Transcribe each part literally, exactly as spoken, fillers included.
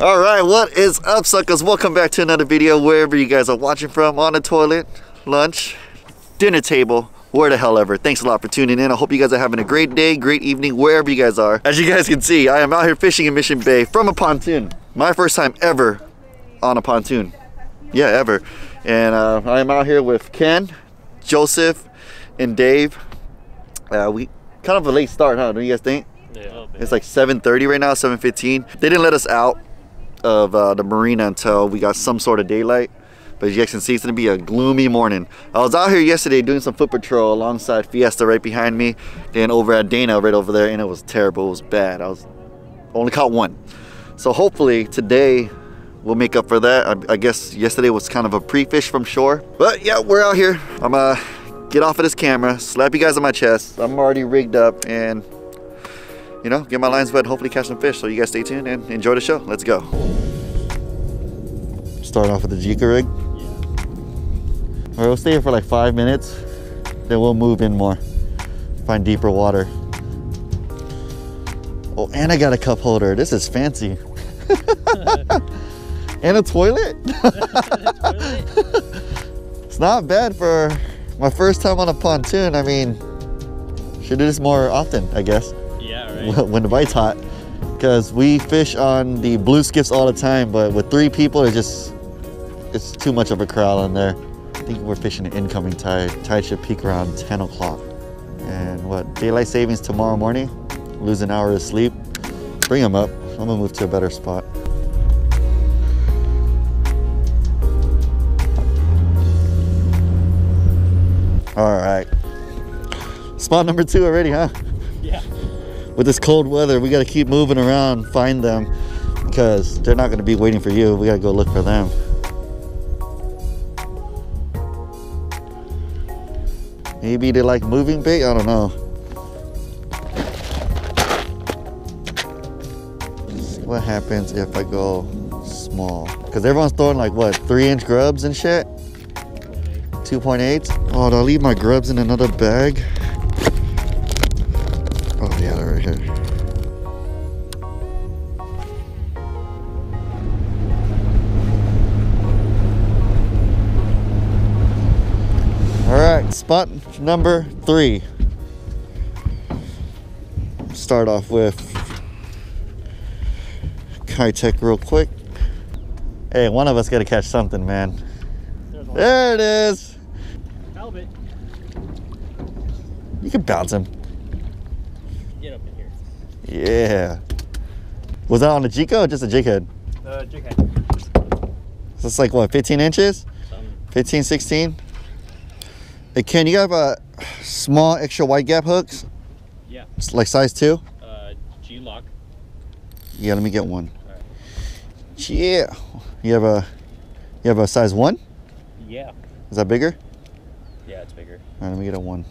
All right, what is up, suckers? Welcome back to another video, wherever you guys are watching from, on the toilet, lunch, dinner table, where the hell ever. Thanks a lot for tuning in. I hope you guys are having a great day, great evening, wherever you guys are. As you guys can see, I am out here fishing in Mission Bay from a pontoon. My first time ever on a pontoon. Yeah, ever. And uh, I am out here with Ken, Joseph, and Dave. Uh, we kind of a late start, huh? Don't you guys think? Yeah. It's like seven thirty right now, seven fifteen. They didn't let us out of uh, the marina until we got some sort of daylight, but as you guys can see, it's gonna be a gloomy morning. I was out here yesterday doing some foot patrol alongside Fiesta right behind me, then over at Dana right over there, and it was terrible. It was bad. I was only caught one, so hopefully today we'll make up for that. I, I guess yesterday was kind of a pre-fish from shore, but yeah, we're out here. I'm gonna get off of this camera, slap you guys on my chest. I'm already rigged up, and you know, get my lines wet, hopefully catch some fish. So you guys stay tuned and enjoy the show. Let's go. Start off with the Jika rig. Yeah. All right, we'll stay here for like five minutes. Then we'll move in more, find deeper water. Oh, and I got a cup holder. This is fancy. And a toilet. It's not bad for my first time on a pontoon. I mean, should do this more often, I guess. When the bite's hot, because we fish on the blue skiffs all the time, but with three people it's just it's too much of a crowd on there. I think we're fishing an incoming tide. Tide should peak around ten o'clock, and what, daylight savings tomorrow morning, lose an hour of sleep, bring them up. I'm gonna move to a better spot. All right, spot number two already, huh? Yeah. With this cold weather, we gotta keep moving around, find them, because they're not gonna be waiting for you. We gotta go look for them. Maybe they like moving bait, I don't know. What happens if I go small? Because everyone's throwing like, what, three inch grubs and shit? two point eight. Oh, did I leave my grubs in another bag? Spot number three. Start off with Keitech real quick. Hey, one of us gotta catch something, man. There it is. Help it. You can bounce him. Get up in here. Yeah. Was that on a Jika or just a jig head? Uh, jig head. So it's like what, fifteen inches? fifteen, sixteen? Hey Ken, you have a uh, small extra wide gap hooks? Yeah. It's like size two? Uh, G-lock. Yeah, let me get one. All right. Yeah. You have a you have a size one? Yeah. Is that bigger? Yeah, it's bigger. All right, let me get a one.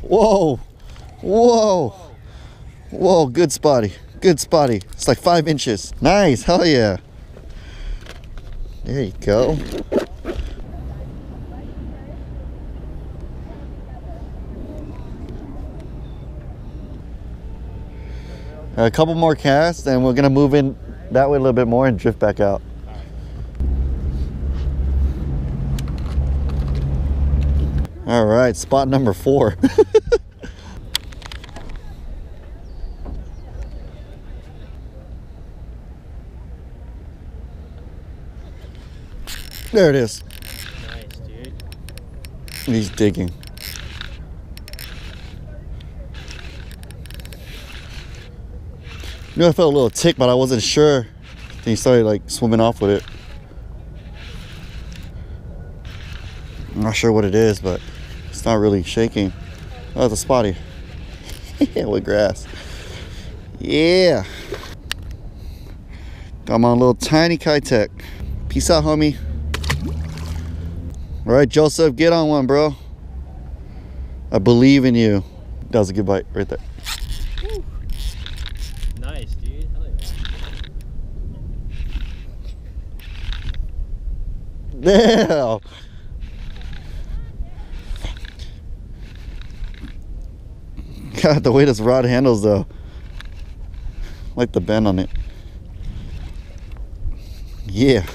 Whoa, whoa, whoa! Good spotty, good spotty. It's like five inches. Nice, hell yeah. There you go. A couple more casts and we're gonna move in that way a little bit more and drift back out. All right, all right, spot number four. There it is. Nice, dude. He's digging. You know, I felt a little tick, but I wasn't sure. Then he started like swimming off with it. I'm not sure what it is, but it's not really shaking. Oh, it's a spotty. Yeah, with grass. Yeah. Got my little tiny Keitech. Peace out, homie. All right, Joseph, get on one, bro. I believe in you. That was a good bite right there. Damn. God, the way this rod handles though. I like the bend on it. yeah,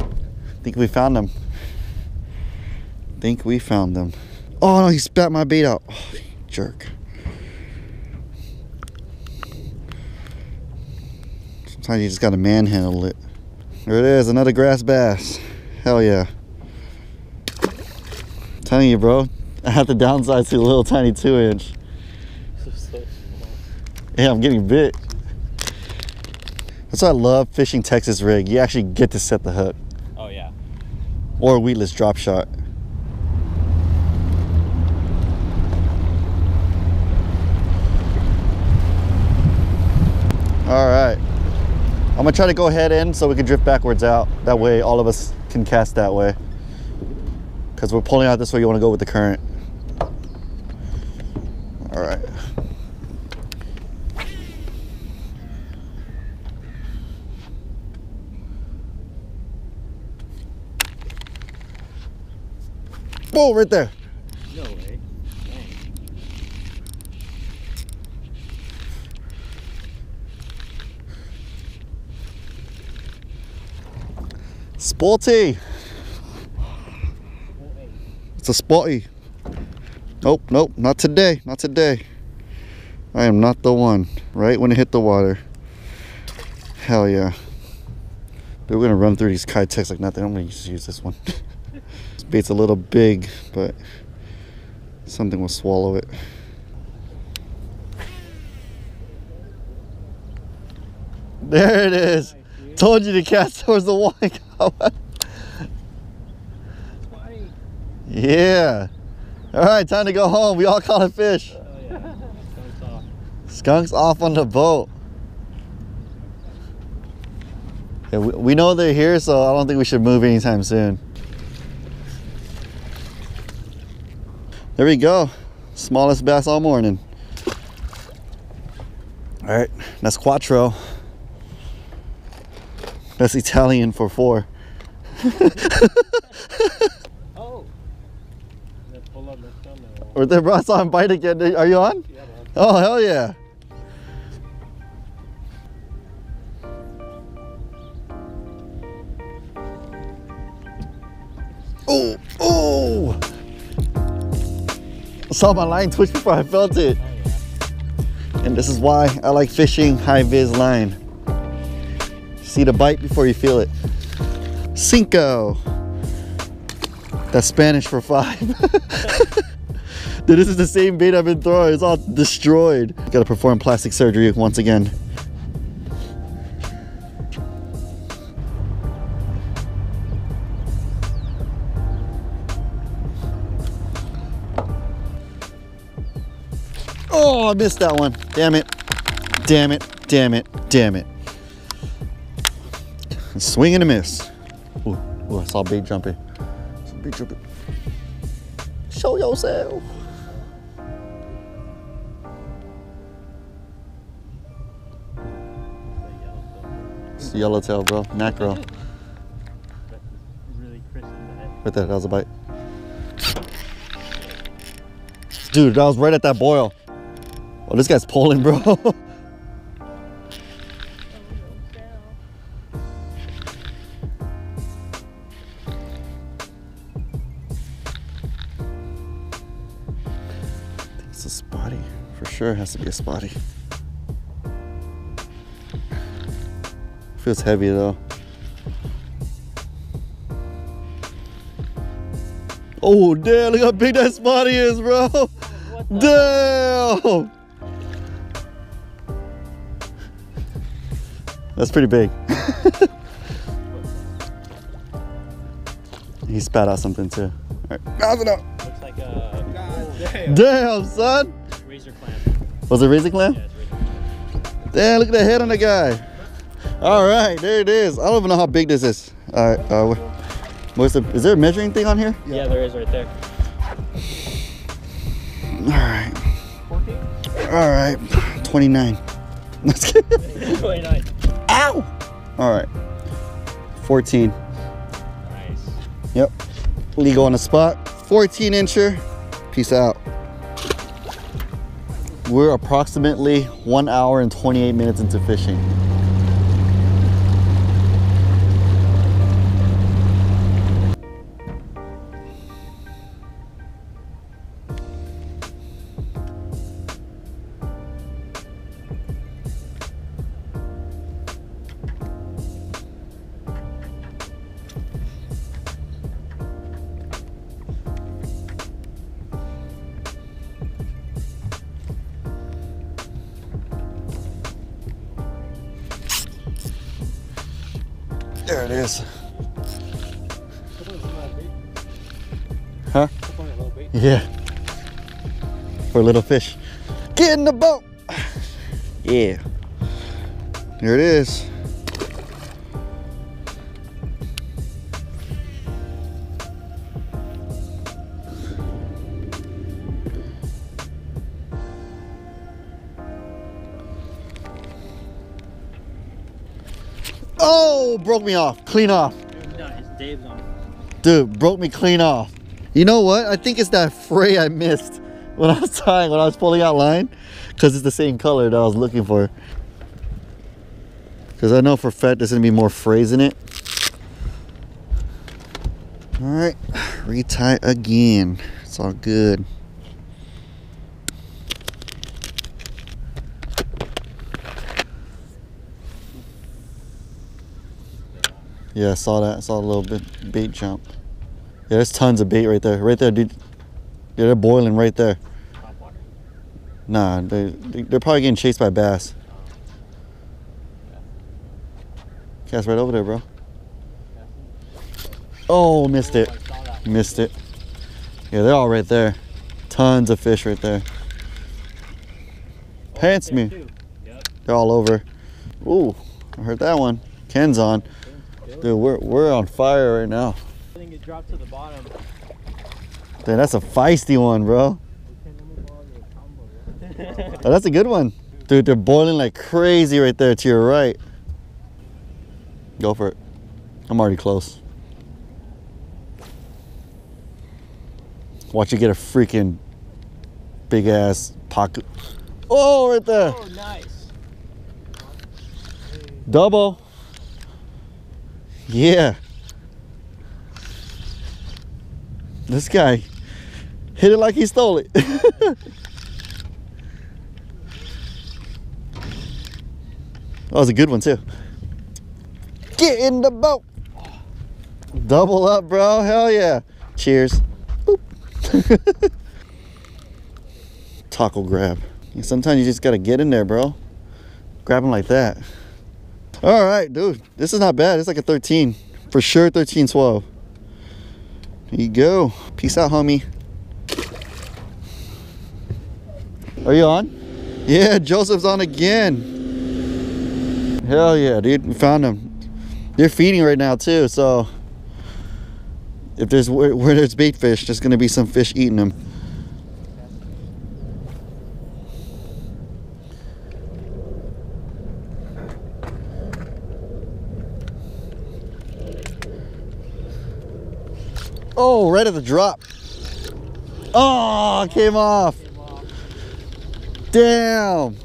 I think we found them. I think we found them. Oh no, he spat my bait out. Oh, jerk. Sometimes you just gotta manhandle it. There it is, another grass bass. Hell yeah. I'm telling you, bro, I have to downsize to a little tiny two inch. Yeah, I'm getting bit. That's why I love fishing Texas rig. You actually get to set the hook. Oh yeah. Or a weedless drop shot. All right. I'm gonna try to go head in so we can drift backwards out. That way all of us can cast that way. Cause we're pulling out this way, you wanna go with the current. All right. Whoa, right there. No way. Dang. Sporty. It's a sporty. Nope, nope, not today, not today. I am not the one, right when it hit the water. Hell yeah. Dude, we're gonna run through these Keitechs like nothing. I'm gonna just use this one. Bait's a little big, but something will swallow it. There it is. Nice, told you to cast towards the water. Yeah. All right, time to go home. We all caught a fish. Uh, yeah. Skunk's off. Skunk's off on the boat. Yeah, we, we know they're here, so I don't think we should move anytime soon. There we go. Smallest bass all morning. All right, that's quattro. That's Italian for four. Oh. Pull up or they brought us on bite again. Are you on? Yeah, man. Oh, hell yeah. Oh, oh. I saw my line twitch before I felt it. And this is why I like fishing high-vis line. See the bite before you feel it. Cinco. That's Spanish for five. Dude, this is the same bait I've been throwing. It's all destroyed. Gotta perform plastic surgery once again. Oh, I missed that one. Damn it. Damn it. Damn it. Damn it. Swing and a miss. Ooh, ooh, I saw bait jumping. Saw bait jumping. Show yourself. It's a yellowtail, bro. Mackerel. Right there, that was a bite. Dude, that was right at that boil. Oh, this guy's pulling, bro. It's a spotty. For sure, it has to be a spotty. Feels heavy, though. Oh, damn, look how big that spotty is, bro. Damn. That's pretty big. He spat out something too. All right. Mouth it up. Looks like a... God damn. Damn, son. Razor clam. Was it razor clam? Yeah, it's razor clam. Damn, look at the head on the guy. All right, there it is. I don't even know how big this is. All right. Uh, where's the, is there a measuring thing on here? Yeah, yeah, there is right there. All right. fourteen? All right. twenty-nine. Let's get it. twenty-nine. Ow! All right, fourteen. Nice. Yep, legal on the spot. fourteen incher, peace out. We're approximately one hour and twenty-eight minutes into fishing. There it is. Huh? Yeah. For little fish. Get in the boat. Yeah. There it is. Oh, broke me off. Clean off. Dude, broke me clean off. You know what? I think it's that fray I missed when I was tying, when I was pulling out line, because it's the same color that I was looking for. Because I know for a fact there's going to be more frays in it. Alright, retie again. It's all good. Yeah, I saw that. I saw a little bit bait jump. Yeah, there's tons of bait right there. Right there, dude. Yeah, they're boiling right there. Nah, they, they're probably getting chased by bass. Cast right over there, bro. Oh, missed it. Missed it. Yeah, they're all right there. Tons of fish right there. Pants me. They're all over. Ooh, I heard that one. Ken's on. Dude, we're, we're on fire right now. I think it dropped to the bottom. Dude, that's a feisty one, bro. Oh, that's a good one. Dude, they're boiling like crazy right there to your right. Go for it. I'm already close. Watch you get a freaking big ass pocket. Oh, right there. Oh, nice. Double. Yeah. This guy hit it like he stole it. That was a good one too. Get in the boat. Double up, bro. Hell yeah. Cheers. Boop. Tackle grab. Sometimes you just gotta get in there, bro. Grab him like that. All right, dude. This is not bad. It's like a thirteen. For sure, thirteen twelve. There you go. Peace out, homie. Are you on? Yeah, Joseph's on again. Hell yeah, dude. We found him. They're feeding right now too, so if there's where, where there's bait fish, there's gonna be some fish eating them. Oh, right at the drop. Oh, it came off. Damn.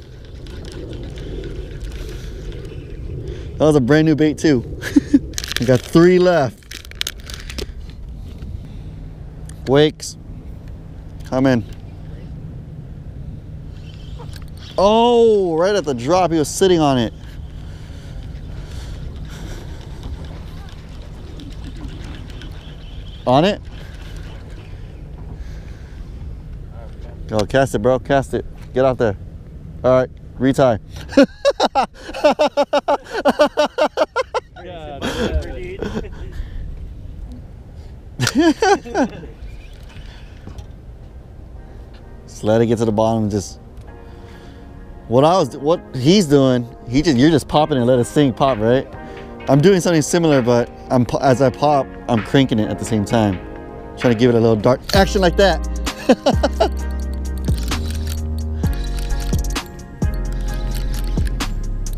That was a brand new bait too. I got three left. Wakes. Come in. Oh, right at the drop. He was sitting on it. On it? Go, cast it, bro. Cast it. Get out there. All right. Retie. Just let it get to the bottom. Just what I was, what he's doing, he just you're just popping and let it sink, pop, right? I'm doing something similar, but I'm as I pop, I'm cranking it at the same time, trying to give it a little dart action like that.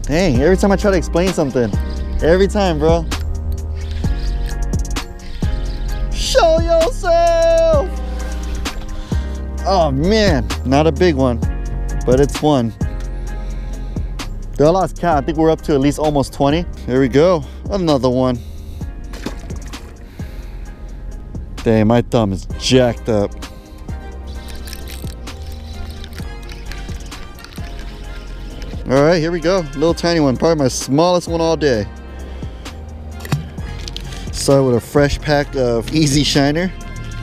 Dang, every time I try to explain something. Every time, bro. Show yourself! Oh, man. Not a big one, but it's one. Dude, I lost count. I think we're up to at least almost twenty. There we go. Another one. Dang, my thumb is jacked up. All right, here we go. Little tiny one, probably my smallest one all day. Started with a fresh pack of Easy Shiner,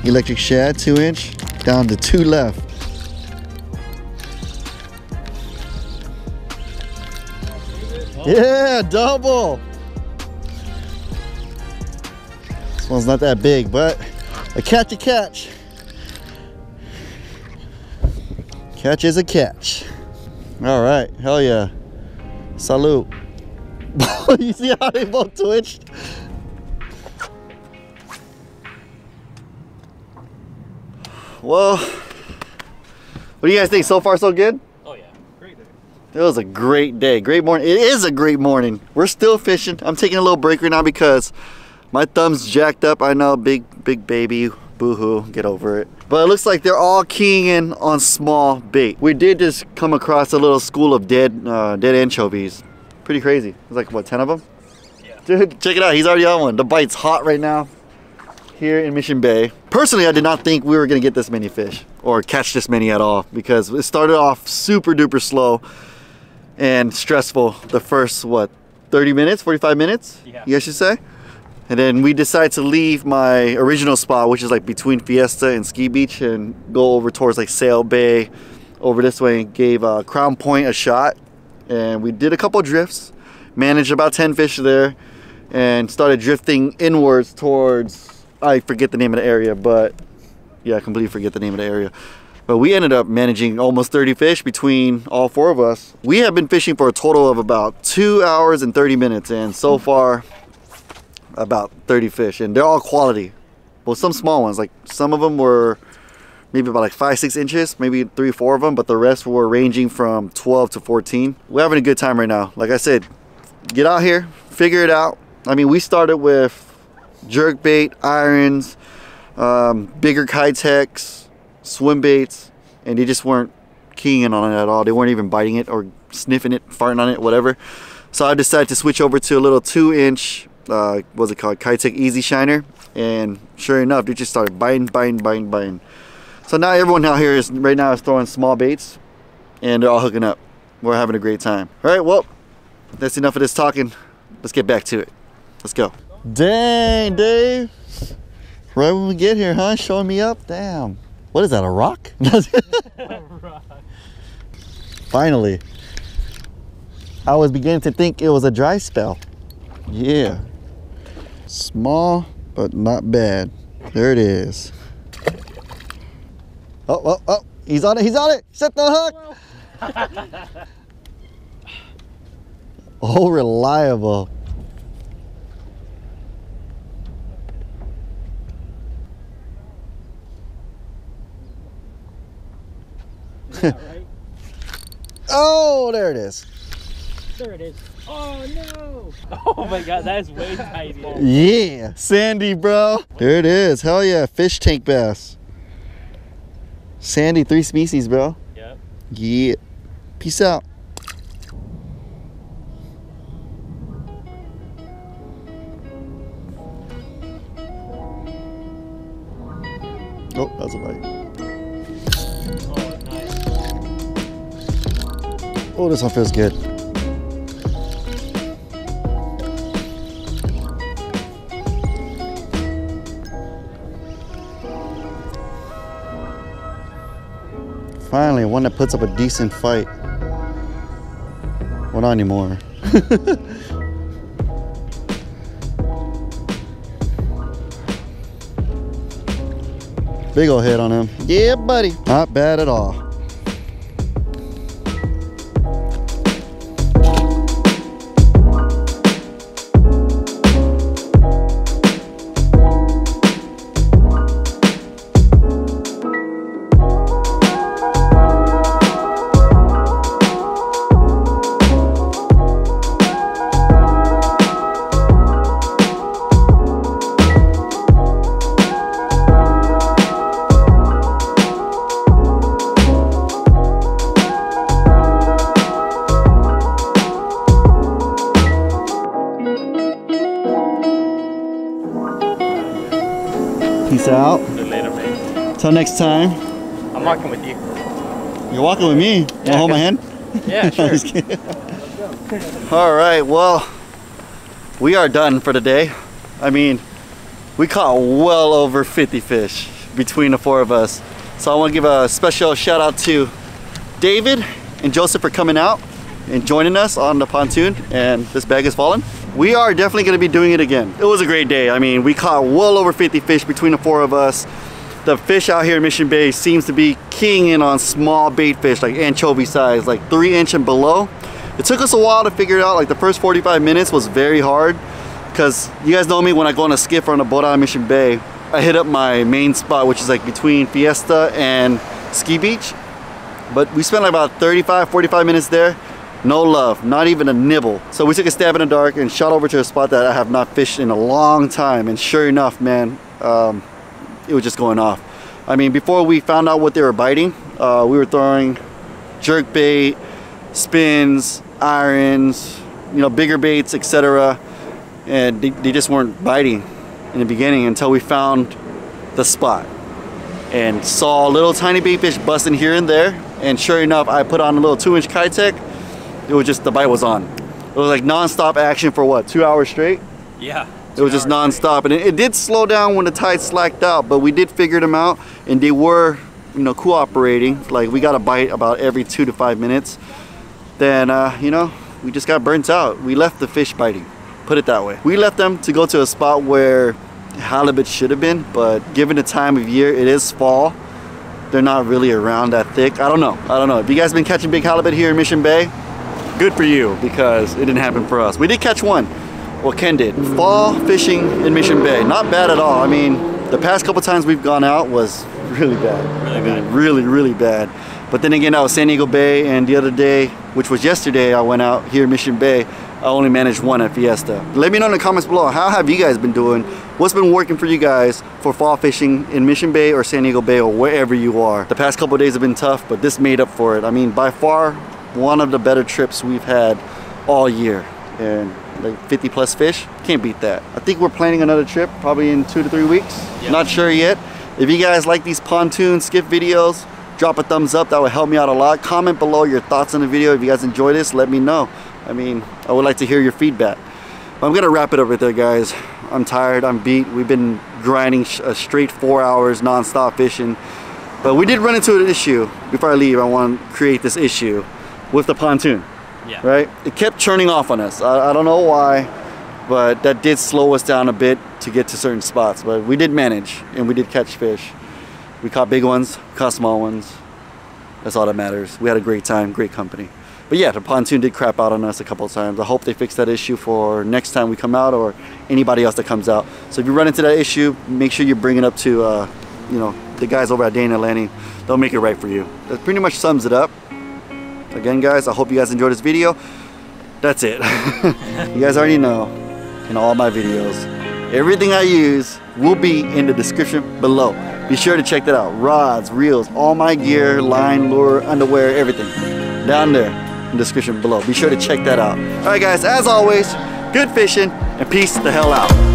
Electric Shad, two inch, down to two left. Yeah, double. This one's not that big, but a catch a catch. Catch is a catch. All right, hell yeah. Salute. You see how they both twitched? Well, what do you guys think? So far, so good? Oh yeah, great day. It was a great day, great morning. It is a great morning. We're still fishing. I'm taking a little break right now because my thumb's jacked up. I know, big, big baby, boohoo, get over it. But it looks like they're all keying in on small bait. We did just come across a little school of dead, uh, dead anchovies. Pretty crazy. There's like, what, ten of them? Yeah. Dude, check it out, he's already on one. The bite's hot right now. Here in Mission Bay. Personally, I did not think we were gonna get this many fish or catch this many at all because it started off super duper slow and stressful the first, what, thirty minutes, forty-five minutes? Yeah. You guys should say? And then we decided to leave my original spot, which is like between Fiesta and Ski Beach, and go over towards like Sail Bay over this way, and gave uh, Crown Point a shot. And we did a couple drifts, managed about ten fish there, and started drifting inwards towards, I forget the name of the area, but yeah, I completely forget the name of the area. But we ended up managing almost thirty fish between all four of us. We have been fishing for a total of about two hours and thirty minutes, and so far about thirty fish, and they're all quality. Well, some small ones, like some of them were maybe about like five, six inches, maybe three, four of them, but the rest were ranging from twelve to fourteen. We're having a good time right now. Like I said, get out here, figure it out. I mean, we started with jerkbait, irons, um, bigger Keitechs, swim baits, and they just weren't keying in on it at all. They weren't even biting it or sniffing it, farting on it, whatever. So I decided to switch over to a little two inch, uh, what's it called, Keitech Easy Shiner. And sure enough, they just started biting, biting, biting, biting. So now everyone out here is, right now is throwing small baits and they're all hooking up. We're having a great time. All right, well, that's enough of this talking. Let's get back to it. Let's go. Dang, Dave, right when we get here, huh? Showing me up. Damn, what is that, a rock? Finally, I was beginning to think it was a dry spell. Yeah, small but not bad. There it is. Oh, oh, oh, he's on it, he's on it. Set the hook. Oh, reliable. Yeah, right? Oh, there it is. There it is. Oh no! Oh my god, that is way tighter. Yeah, Sandy, bro. There it is. Hell yeah, fish tank bass. Sandy, three species, bro. Yep. Yeah. Peace out. Oh, that was a bite. Oh, this one feels good. Finally, one that puts up a decent fight. Well, not anymore. Big ol' hit on him. Yeah, buddy. Not bad at all. Out. Later, mate. Till next time. I'm walking with you. You're walking with me? Yeah, wanna hold my hand? Yeah, sure. I'm just kidding. All right, well, we are done for the day. I mean, we caught well over fifty fish between the four of us. So I want to give a special shout out to David and Joseph for coming out. and joining us on the pontoon, and this bag has fallen. We are definitely going to be doing it again. It was a great day. I mean, we caught well over fifty fish between the four of us. The fish out here in Mission Bay seems to be keying in on small bait fish, like anchovy size, like three inch and below. It took us a while to figure it out. Like the first forty-five minutes was very hard, because you guys know me, when I go on a skiff or on a boat out of Mission Bay, I hit up my main spot, which is like between Fiesta and Ski Beach. But we spent like about thirty-five, forty-five minutes there. No love, not even a nibble. So we took a stab in the dark and shot over to a spot that I have not fished in a long time. And sure enough, man, um, it was just going off. I mean, before we found out what they were biting, uh, we were throwing jerk bait, spins, irons, you know, bigger baits, et cetera. And they, they just weren't biting in the beginning until we found the spot and saw little tiny bait fish busting here and there. And sure enough, I put on a little two inch Keitech. It was just, the bite was on. It was like non-stop action for what, two hours straight? Yeah. It was just non-stop. And it, it did slow down when the tide slacked out, but we did figure them out, and they were, you know, cooperating. Like, we got a bite about every two to five minutes. Then, uh, you know, we just got burnt out. We left the fish biting, put it that way. We left them to go to a spot where halibut should have been, but given the time of year, it is fall. They're not really around that thick. I don't know, I don't know. If you guys been catching big halibut here in Mission Bay, good for you, because it didn't happen for us. We did catch one. Well, Ken did. Fall fishing in Mission Bay, not bad at all. I mean, the past couple times we've gone out was really bad. Really I mean, bad. Really, really bad. But then again, that was San Diego Bay, and the other day, which was yesterday, I went out here in Mission Bay. I only managed one at Fiesta. Let me know in the comments below, how have you guys been doing? What's been working for you guys for fall fishing in Mission Bay or San Diego Bay or wherever you are? The past couple of days have been tough, but this made up for it. I mean, by far, one of the better trips we've had all year. And like fifty plus fish, can't beat that. I think we're planning another trip probably in two to three weeks. Yep. Not sure yet. If you guys like these pontoon skiff videos, drop a thumbs up, that would help me out a lot. Comment below your thoughts on the video. If you guys enjoy this, let me know. I mean, I would like to hear your feedback. But I'm gonna wrap it up right there, guys. I'm tired, I'm beat. We've been grinding a straight four hours non-stop fishing. But we did run into an issue. Before I leave, I want to create this issue with the pontoon, yeah. Right? It kept churning off on us. I, I don't know why, but that did slow us down a bit to get to certain spots. But we did manage, and we did catch fish. We caught big ones, caught small ones. That's all that matters. We had a great time, great company. But yeah, the pontoon did crap out on us a couple of times. I hope they fix that issue for next time we come out, or anybody else that comes out. So if you run into that issue, make sure you bring it up to uh, you know, the guys over at Dana Landing. They'll make it right for you. That pretty much sums it up. Again, guys, I hope you guys enjoyed this video. That's it. You guys already know, in all my videos, everything I use will be in the description below. Be sure to check that out. Rods, reels, all my gear, line, lure, underwear, everything. Down there in the description below. Be sure to check that out. All right, guys, as always, good fishing and peace the hell out.